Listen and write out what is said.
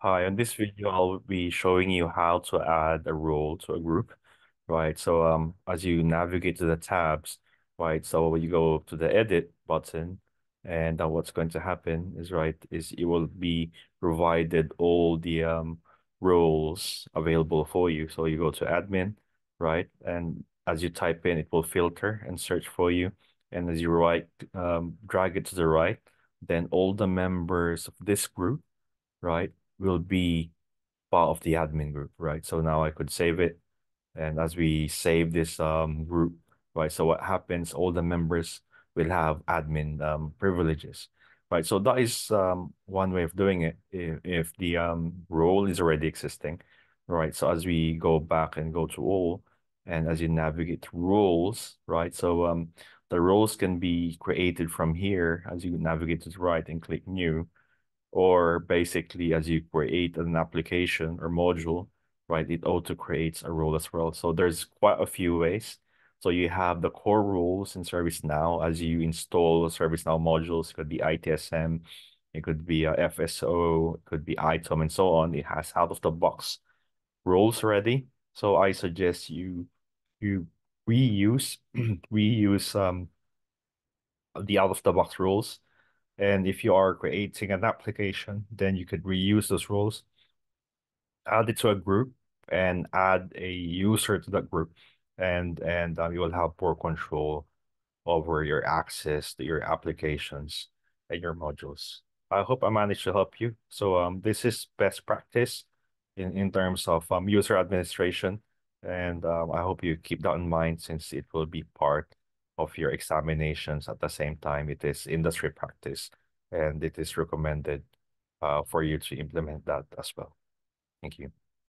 Hi, on this video, I'll be showing you how to add a role to a group, right? So as you navigate to the tabs, right? So you go to the edit button, and what's going to happen is, you will be provided all the roles available for you. So you go to admin, right? And as you type in, it will filter and search for you. And as you drag it to the right, then all the members of this group, right, will be part of the admin group, right? So now I could save it. And as we save this group, right, so what happens, all the members will have admin privileges, right? So that is one way of doing it if the role is already existing, right? So as we go back and go to all, and as you navigate roles, right? So the roles can be created from here as you navigate to the right and click new, or basically as you create an application or module, right, it auto creates a role as well. So there's quite a few ways. So you have the core roles in ServiceNow as you install ServiceNow modules. It could be ITSM, it could be FSO, it could be ITOM, and so on. It has out-of-the-box roles already. So I suggest you reuse the out-of-the-box roles. And if you are creating an application, then you could reuse those roles, add it to a group, and add a user to that group. And you will have more control over your access to your applications and your modules. I hope I managed to help you. So this is best practice in terms of user administration. And I hope you keep that in mind, since it will be part of your examinations. At the same time, it is industry practice, and it is recommended for you to implement that as well. Thank you.